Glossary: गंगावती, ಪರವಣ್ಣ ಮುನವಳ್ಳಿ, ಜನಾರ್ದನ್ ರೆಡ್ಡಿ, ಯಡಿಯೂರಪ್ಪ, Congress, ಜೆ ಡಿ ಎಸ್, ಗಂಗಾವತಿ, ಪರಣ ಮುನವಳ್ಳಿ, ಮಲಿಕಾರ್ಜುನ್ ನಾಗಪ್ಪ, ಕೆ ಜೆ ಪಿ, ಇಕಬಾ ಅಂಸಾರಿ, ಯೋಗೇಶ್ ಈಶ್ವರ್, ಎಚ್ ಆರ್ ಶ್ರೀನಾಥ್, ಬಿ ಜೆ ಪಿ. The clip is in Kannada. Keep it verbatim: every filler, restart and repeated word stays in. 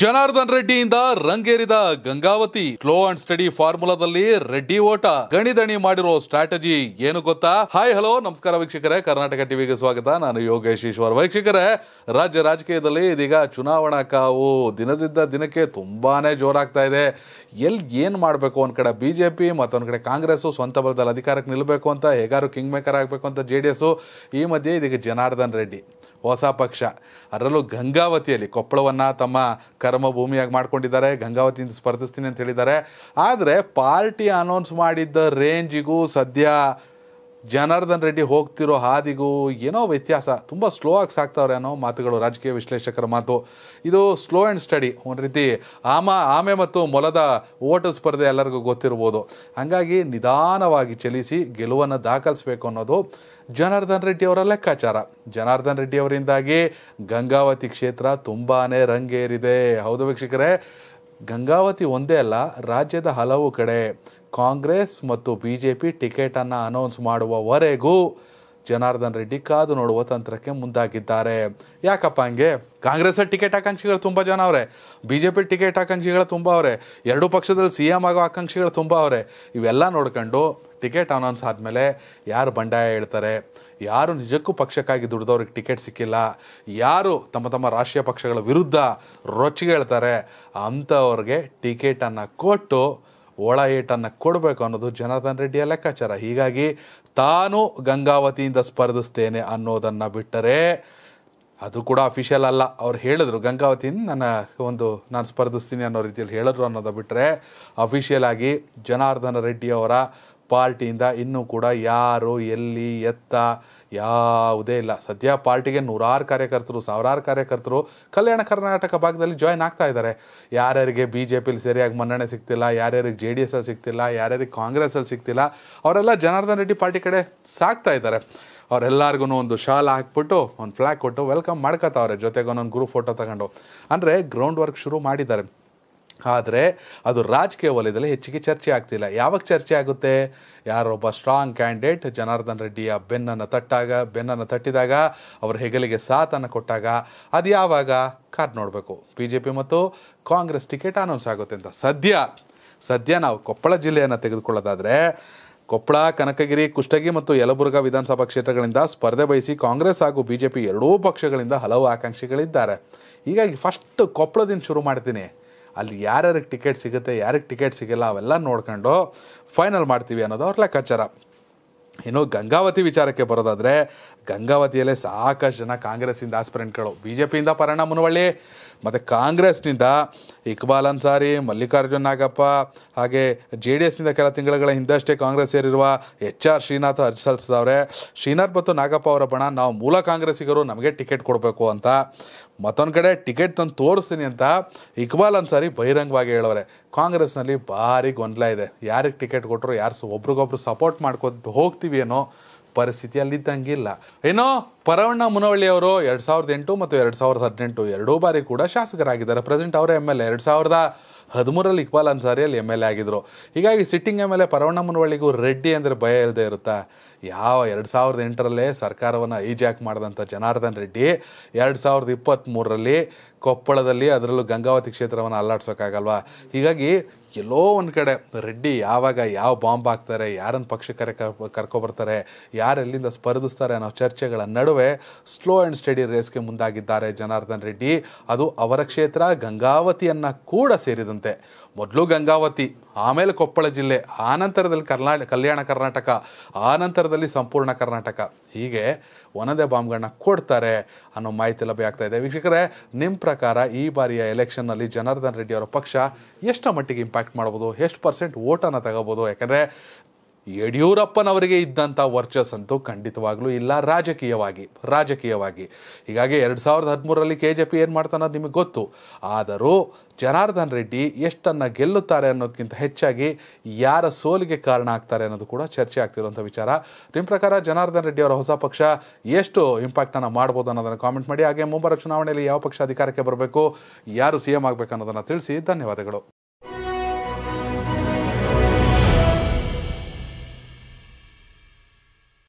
जनार्दन रेड्डिಯಿಂದ ರಂಗೇರಿದ ಗಂಗಾವತಿ ಸ್ಲೋ ಅಂಡ್ ಸ್ಟಡಿ ಫಾರ್ಮುಲಾದಲ್ಲಿ ರೆಡ್ಡಿ ಓಟ ಗಣಿದಣಿ ಮಾಡಿರೋ ಸ್ಟ್ರಾಟಜಿ ಏನು ಗೊತ್ತಾ? ಹಾಯ್ ಹಲೋ ನಮಸ್ಕಾರ ವೀಕ್ಷಕರೇ, ಕರ್ನಾಟಕ ಟಿವಿಗೆ ಸ್ವಾಗತ. ನಾನು ಯೋಗೇಶ್ ಈಶ್ವರ್. ವೀಕ್ಷಕರೇ, ರಾಜ್ಯ ರಾಜಕೀಯದಲ್ಲಿ ಇದೀಗ ಚುನಾವಣಾ ಕಾವು ದಿನದಿಂದ ದಿನಕ್ಕೆ ತುಂಬಾನೇ ಜೋರಾಗ್ತಾ ಇದೆ. ಎಲ್ಲಿ ಏನು ಮಾಡಬೇಕು, ಒಂದು ಕಡೆ ಬಿಜೆಪಿ, ಮತ್ತೊಂದು ಕಡೆ ಕಾಂಗ್ರೆಸ್ ಸ್ವಂತ ಬಲದಲ್ಲಿ ಅಧಿಕಾರಕ್ಕೆ ನಿಲ್ಲಬೇಕು ಅಂತ ಹೇಗಾರು ಕಿಂಗ್ ಮೇಕರ್ ಆಗಬೇಕು ಅಂತ ಜೆಡಿಎಸ್, ಈ ಮಧ್ಯೆ ಇದೀಗ ಜನಾರ್ದನ್ ರೆಡ್ಡಿ ಹೊಸ ಪಕ್ಷ, ಅದರಲ್ಲೂ ಗಂಗಾವತಿಯಲ್ಲಿ ಕೊಪ್ಪಳವನ್ನು ತಮ್ಮ ಕರ್ಮಭೂಮಿಯಾಗಿ ಮಾಡಿಕೊಂಡಿದ್ದಾರೆ. ಗಂಗಾವತಿಯಿಂದ ಸ್ಪರ್ಧಿಸ್ತೀನಿ ಅಂತ ಹೇಳಿದ್ದಾರೆ. ಆದರೆ ಪಾರ್ಟಿ ಅನೌನ್ಸ್ ಮಾಡಿದ್ದ ರೇಂಜಿಗೂ ಸದ್ಯ ಜನಾರ್ದನ್ ರೆಡ್ಡಿ ಹೋಗ್ತಿರೋ ಹಾದಿಗೂ ಏನೋ ವ್ಯತ್ಯಾಸ. ತುಂಬ ಸ್ಲೋ ಆಗಿ ಸಾಕ್ತವ್ರೆ ಅನ್ನೋ ಮಾತುಗಳು, ರಾಜಕೀಯ ವಿಶ್ಲೇಷಕರ ಮಾತು. ಇದು ಸ್ಲೋ ಆ್ಯಂಡ್ ಸ್ಟಡಿ, ಒಂದು ರೀತಿ ಆಮ ಆಮೆ ಮತ್ತು ಮೊಲದ ಓಟು ಸ್ಪರ್ಧೆ ಎಲ್ಲರಿಗೂ ಗೊತ್ತಿರ್ಬೋದು. ಹಾಗಾಗಿ ನಿಧಾನವಾಗಿ ಚಲಿಸಿ ಗೆಲುವನ್ನು ದಾಖಲಿಸಬೇಕು ಅನ್ನೋದು ಜನಾರ್ದನ್ ರೆಡ್ಡಿ ಅವರ ಲೆಕ್ಕಾಚಾರ. ಜನಾರ್ದನ್ ರೆಡ್ಡಿ ಅವರಿಂದಾಗಿ ಗಂಗಾವತಿ ಕ್ಷೇತ್ರ ತುಂಬಾ ರಂಗೇರಿದೆ. ಹೌದು ವೀಕ್ಷಕರೇ, ಗಂಗಾವತಿ ಒಂದೇ ಅಲ್ಲ, ರಾಜ್ಯದ ಹಲವು ಕಡೆ ಕಾಂಗ್ರೆಸ್ ಮತ್ತು ಬಿ ಜೆ ಪಿ ಟಿಕೆಟನ್ನು ಅನೌನ್ಸ್ ಮಾಡುವವರೆಗೂ ಜನಾರ್ದನ್ ರೆಡ್ಡಿ ಕಾದು ನೋಡುವ ತಂತ್ರಕ್ಕೆ ಮುಂದಾಗಿದ್ದಾರೆ. ಯಾಕಪ್ಪ ಹಂಗೆ? ಕಾಂಗ್ರೆಸ್ ಟಿಕೆಟ್ ಆಕಾಂಕ್ಷಿಗಳು ತುಂಬ ಜನ ಅವರೇ, ಬಿ ಜೆ ಪಿ ಟಿಕೆಟ್ ಆಕಾಂಕ್ಷಿಗಳು ತುಂಬ ಅವರೇ, ಎರಡೂ ಪಕ್ಷದಲ್ಲಿ ಸಿ ಎಮ್ ಆಗೋ ಆಕಾಂಕ್ಷಿಗಳು ತುಂಬ ಅವರೇ. ಇವೆಲ್ಲ ನೋಡ್ಕೊಂಡು ಟಿಕೆಟ್ ಅನೌನ್ಸ್ ಆದಮೇಲೆ ಯಾರು ಬಂಡಾಯ ಹೇಳ್ತಾರೆ, ಯಾರು ನಿಜಕ್ಕೂ ಪಕ್ಷಕ್ಕಾಗಿ ದುಡ್ದವ್ರಿಗೆ ಟಿಕೆಟ್ ಸಿಕ್ಕಿಲ್ಲ, ಯಾರು ತಮ್ಮ ತಮ್ಮ ರಾಷ್ಟ್ರೀಯ ಪಕ್ಷಗಳ ವಿರುದ್ಧ ರೊಚ್ಚಿಗೇಳ್ತಾರೆ, ಅಂಥವ್ರಿಗೆ ಟಿಕೆಟನ್ನು ಕೊಟ್ಟು ಒಳ ಏಟನ್ನು ಕೊಡಬೇಕು ಅನ್ನೋದು ಜನಾರ್ದನ್ ರೆಡ್ಡಿಯ ಲೆಕ್ಕಾಚಾರ. ಹೀಗಾಗಿ ತಾನು ಗಂಗಾವತಿಯಿಂದ ಸ್ಪರ್ಧಿಸ್ತೇನೆ ಅನ್ನೋದನ್ನು ಬಿಟ್ಟರೆ, ಅದು ಕೂಡ ಅಫಿಷಿಯಲ್ ಅಲ್ಲ, ಅವ್ರು ಹೇಳಿದ್ರು ಗಂಗಾವತಿಯಿಂದ ನನ್ನ ಒಂದು ನಾನು ಸ್ಪರ್ಧಿಸ್ತೀನಿ ಅನ್ನೋ ರೀತಿಯಲ್ಲಿ ಹೇಳಿದ್ರು ಅನ್ನೋದು ಬಿಟ್ಟರೆ, ಅಫಿಷಿಯಲ್ ಆಗಿ ಜನಾರ್ದನ್ ರೆಡ್ಡಿಯವರ ಪಾರ್ಟಿಯಿಂದ ಇನ್ನೂ ಕೂಡ ಯಾರು ಎಲ್ಲಿ ಎತ್ತ ಯಾವುದೇ ಇಲ್ಲ. ಸದ್ಯ ಪಾರ್ಟಿಗೆ ನೂರಾರು ಕಾರ್ಯಕರ್ತರು, ಸಾವಿರಾರು ಕಾರ್ಯಕರ್ತರು ಕಲ್ಯಾಣ ಕರ್ನಾಟಕ ಭಾಗದಲ್ಲಿ ಜಾಯ್ನ್ ಆಗ್ತಾ ಇದ್ದಾರೆ. ಯಾರ್ಯಾರಿಗೆ ಬಿ ಜೆ ಪಿಲಿ ಸರಿಯಾಗಿ ಮನ್ನಣೆ ಸಿಗ್ತಿಲ್ಲ, ಯಾರ್ಯಾರಿಗೆ ಜೆ ಡಿ ಎಸ್ ಅಲ್ಲಿ ಸಿಗ್ತಿಲ್ಲ, ಯಾರ್ಯಾರಿಗೆ ಕಾಂಗ್ರೆಸ್ಸಲ್ಲಿ ಸಿಗ್ತಿಲ್ಲ, ಅವರೆಲ್ಲ ಜನಾರ್ದನ್ ರೆಡ್ಡಿ ಪಾರ್ಟಿ ಕಡೆ ಸಾಕ್ತಾ ಇದ್ದಾರೆ. ಅವರೆಲ್ಲರಿಗೂ ಒಂದು ಶಾಲ್ ಹಾಕ್ಬಿಟ್ಟು ಒಂದು ಫ್ಲ್ಯಾಗ್ ಕೊಟ್ಟು ವೆಲ್ಕಮ್ ಮಾಡ್ಕೊತಾವ್ರೆ, ಜೊತೆಗೆ ಒಂದೊಂದು ಗ್ರೂಪ್ ಫೋಟೋ ತಗೊಂಡು. ಅಂದರೆ ಗ್ರೌಂಡ್ ವರ್ಕ್ ಶುರು ಮಾಡಿದ್ದಾರೆ. ಆದರೆ ಅದು ರಾಜಕೀಯ ವಲಯದಲ್ಲಿ ಹೆಚ್ಚಿಗೆ ಚರ್ಚೆ ಆಗ್ತಿಲ್ಲ. ಯಾವಾಗ ಚರ್ಚೆ ಆಗುತ್ತೆ? ಯಾರೊಬ್ಬ ಸ್ಟ್ರಾಂಗ್ ಕ್ಯಾಂಡಿಡೇಟ್ ಜನಾರ್ದನ್ ರೆಡ್ಡಿಯ ಬೆನ್ನನ್ನು ತಟ್ಟಾಗ ಬೆನ್ನನ್ನು ತಟ್ಟಿದಾಗ, ಅವರ ಹೆಗಲಿಗೆ ಸಾಥನ್ನು ಕೊಟ್ಟಾಗ. ಅದು ಯಾವಾಗ? ಕಾದು ನೋಡಬೇಕು. ಬಿ ಜೆ ಪಿ ಮತ್ತು ಕಾಂಗ್ರೆಸ್ ಟಿಕೆಟ್ ಅನೌನ್ಸ್ ಆಗುತ್ತೆ ಅಂತ. ಸದ್ಯ ಸದ್ಯ ನಾವು ಕೊಪ್ಪಳ ಜಿಲ್ಲೆಯನ್ನು ತೆಗೆದುಕೊಳ್ಳೋದಾದರೆ, ಕೊಪ್ಪಳ, ಕನಕಗಿರಿ, ಕುಷ್ಟಗಿ ಮತ್ತು ಯಲಬುರ್ಗಾ ವಿಧಾನಸಭಾ ಕ್ಷೇತ್ರಗಳಿಂದ ಸ್ಪರ್ಧೆ ಬಯಸಿ ಕಾಂಗ್ರೆಸ್ ಹಾಗೂ ಬಿಜೆಪಿ ಎರಡೂ ಪಕ್ಷಗಳಿಂದ ಹಲವು ಆಕಾಂಕ್ಷಿಗಳಿದ್ದಾರೆ. ಹೀಗಾಗಿ ಫಸ್ಟ್ ಕೊಪ್ಪಳದಿಂದ ಶುರು ಮಾಡ್ತೀನಿ. ಅಲ್ಲಿ ಯಾರ್ಯಾರಿಗೆ ಟಿಕೆಟ್ ಸಿಗುತ್ತೆ, ಯಾರಿಗೆ ಟಿಕೆಟ್ ಸಿಗಲ್ಲ, ಅವೆಲ್ಲ ನೋಡ್ಕೊಂಡು ಫೈನಲ್ ಮಾಡ್ತೀವಿ ಅನ್ನೋದು ಅವ್ರ ಲೆಕ್ಕಾಚಾರ. ಇನ್ನು ಗಂಗಾವತಿ ವಿಚಾರಕ್ಕೆ ಬರೋದಾದರೆ, ಗಂಗಾವತಿಯಲ್ಲೇ ಸಾಕಷ್ಟು ಜನ ಕಾಂಗ್ರೆಸ್ಸಿಂದ ಆಸ್ಪಿರೆಂಟ್ಗಳು, ಬಿ ಜೆ ಪಿಯಿಂದ ಪರಣ ಮುನವಳ್ಳಿ ಮತ್ತು ಕಾಂಗ್ರೆಸ್ನಿಂದ ಇಕಬಾ ಅಂಸಾರಿ, ಮಲಿಕಾರ್ಜುನ್ ನಾಗಪ್ಪ, ಹಾಗೆ ಜೆ ಡಿ ಎಸ್ನಿಂದ ಕೆಲ ತಿಂಗಳುಗಳ ಹಿಂದಷ್ಟೇ ಕಾಂಗ್ರೆಸ್ ಸೇರಿರುವ ಎಚ್ ಆರ್ ಶ್ರೀನಾಥ್ ಅರ್ಜಿ ಸಲ್ಲಿಸಿದವ್ರೆ. ಶ್ರೀನಾಥ್ ಮತ್ತು ನಾಗಪ್ಪ ಅವರ ಬಣ, ನಾವು ಮೂಲ ಕಾಂಗ್ರೆಸ್ಸಿಗರು, ನಮಗೆ ಟಿಕೆಟ್ ಕೊಡಬೇಕು ಅಂತ. ಮತ್ತೊಂದು ಕಡೆ ಟಿಕೆಟ್ ತಂದು ತೋರಿಸ್ತೀನಿ ಅಂತ ಇಕಬಾ ಅಂಸಾರಿ ಬಹಿರಂಗವಾಗಿ ಹೇಳೋರೆ. ಕಾಂಗ್ರೆಸ್ನಲ್ಲಿ ಭಾರಿ ಗೊಂದಲ ಇದೆ. ಯಾರಿಗೆ ಟಿಕೆಟ್ ಕೊಟ್ಟರು, ಯಾರು ಒಬ್ರಿಗೊಬ್ರು ಸಪೋರ್ಟ್ ಮಾಡ್ಕೊಂಡು ಹೋಗ್ತೀವಿ ಅನ್ನೋ ಪರಿಸ್ಥಿತಿಯಲ್ಲಿ ಇದ್ದಂಗಿಲ್ಲ. ಏನೋ ಪರವಣ್ಣ ಮುನವಳ್ಳಿ ಅವರು ಎರಡು ಸಾವಿರದ ಎಂಟು ಮತ್ತು ಎರಡು ಸಾವಿರದ ಹದಿನೆಂಟು ಎರಡೂ ಬಾರಿ ಕೂಡ ಶಾಸಕರಾಗಿದ್ದಾರೆ. ಪ್ರೆಸೆಂಟ್ ಅವರೇ ಎಮ್ ಎಲ್ ಎ. ಎರಡು ಸಾವಿರದ ಹದಿಮೂರರಲ್ಲಿ ಇಕ್ಬಾಲ್ ಅನ್ಸಾರಿಯಲ್ಲಿ ಎಮ್ ಎಲ್ ಎ ಆಗಿದ್ದರು. ಹೀಗಾಗಿ sitting M L A Paravanna ಮುನವಳ್ಳಿಗೂ ರೆಡ್ಡಿ ಅಂದರೆ ಭಯ ಇಲ್ಲದೆ ಇರುತ್ತಾ? ಯಾವ ಎರಡು ಸಾವಿರದ ಎಂಟರಲ್ಲೇ ಸರ್ಕಾರವನ್ನು ಐಜ್ಯಾಕ್ ಮಾಡಿದಂಥ ಜನಾರ್ದನ್ ರೆಡ್ಡಿ ಎರಡು ಸಾವಿರದ ಇಪ್ಪತ್ತ್ಮೂರರಲ್ಲಿ ಕೊಪ್ಪಳದಲ್ಲಿ, ಅದರಲ್ಲೂ ಗಂಗಾವತಿ ಕ್ಷೇತ್ರವನ್ನು ಅಲ್ಲಾಡ್ಸೋಕ್ಕಾಗಲ್ವಾ? ಹೀಗಾಗಿ ಎಲ್ಲೋ ಒಂದು ಕಡೆ ರೆಡ್ಡಿ ಯಾವಾಗ ಯಾವ ಬಾಂಬ್ ಹಾಕ್ತಾರೆ, ಯಾರನ್ನು ಪಕ್ಷಕ್ಕೆ ಕರ್ಕೊಬರ್ತಾರೆ, ಯಾರೆಲ್ಲಿಂದ ಸ್ಪರ್ಧಿಸ್ತಾರೆ ಅನ್ನೋ ಚರ್ಚೆಗಳ ನಡುವೆ ಸ್ಲೋ ಆ್ಯಂಡ್ ಸ್ಟಡಿ ರೇಸ್ಗೆ ಮುಂದಾಗಿದ್ದಾರೆ ಜನಾರ್ದನ್ ರೆಡ್ಡಿ. ಅದು ಅವರ ಕ್ಷೇತ್ರ ಗಂಗಾವತಿಯನ್ನು ಕೂಡ ಸೇರಿದಂತೆ. ಮೊದಲು ಗಂಗಾವತಿ, ಆಮೇಲೆ ಕೊಪ್ಪಳ ಜಿಲ್ಲೆ, ಆನಂತರದಲ್ಲಿ ಕರ್ನಾ ಕಲ್ಯಾಣ ಕರ್ನಾಟಕ, ಆನಂತರದಲ್ಲಿ ಸಂಪೂರ್ಣ ಕರ್ನಾಟಕ, ಹೀಗೆ ಒಂದೇ ಬಾಂಬ್ಗಳನ್ನ ಕೊಡ್ತಾರೆ ಅನ್ನೋ ಮಾಹಿತಿ ಲಭ್ಯ ಆಗ್ತಾ ಇದೆ. ವೀಕ್ಷಕರೇ, ನಿಮ್ಮ ಪ್ರಕಾರ ಈ ಬಾರಿಯ ಎಲೆಕ್ಷನ್ನಲ್ಲಿ ಜನಾರ್ದನ್ ರೆಡ್ಡಿ ಅವರ ಪಕ್ಷ ಎಷ್ಟರ ಮಟ್ಟಿಗೆ ಇಂಪ್ಯಾಕ್ಟ್ ಮಾಡ್ಬೋದು, ಎಷ್ಟು ಪರ್ಸೆಂಟ್ ಓಟನ್ನು ತಗೋಬೋದು? ಯಾಕಂದರೆ ಯಡಿಯೂರಪ್ಪನವರಿಗೆ ಇದ್ದಂಥ ವರ್ಚಸ್ ಅಂತೂ ಖಂಡಿತವಾಗ್ಲೂ ಇಲ್ಲ ರಾಜಕೀಯವಾಗಿ ರಾಜಕೀಯವಾಗಿ ಹೀಗಾಗಿ ಎರಡು ಸಾವಿರದ ಹದಿಮೂರರಲ್ಲಿ ಕೆ ಜೆ ಪಿ ಏನು ಮಾಡ್ತಾನೋ ನಿಮಗೆ ಗೊತ್ತು. ಆದರೂ ಜನಾರ್ದನ್ ರೆಡ್ಡಿ ಎಷ್ಟನ್ನು ಗೆಲ್ಲುತ್ತಾರೆ ಅನ್ನೋದಕ್ಕಿಂತ ಹೆಚ್ಚಾಗಿ ಯಾರ ಸೋಲಿಗೆ ಕಾರಣ ಆಗ್ತಾರೆ ಅನ್ನೋದು ಕೂಡ ಚರ್ಚೆ ಆಗ್ತಿರುವಂಥ ವಿಚಾರ. ನಿಮ್ಮ ಪ್ರಕಾರ ಜನಾರ್ದನ್ ರೆಡ್ಡಿ ಅವರ ಹೊಸ ಪಕ್ಷ ಎಷ್ಟು ಇಂಪ್ಯಾಕ್ಟನ್ನು ಮಾಡ್ಬೋದು ಅನ್ನೋದನ್ನು ಕಾಮೆಂಟ್ ಮಾಡಿ. ಹಾಗೆ ಮುಂಬರುವ ಚುನಾವಣೆಯಲ್ಲಿ ಯಾವ ಪಕ್ಷ ಅಧಿಕಾರಕ್ಕೆ ಬರಬೇಕು, ಯಾರು ಸಿ ಎಂ ಆಗಬೇಕು ಅನ್ನೋದನ್ನು ತಿಳಿಸಿ. ಧನ್ಯವಾದಗಳು.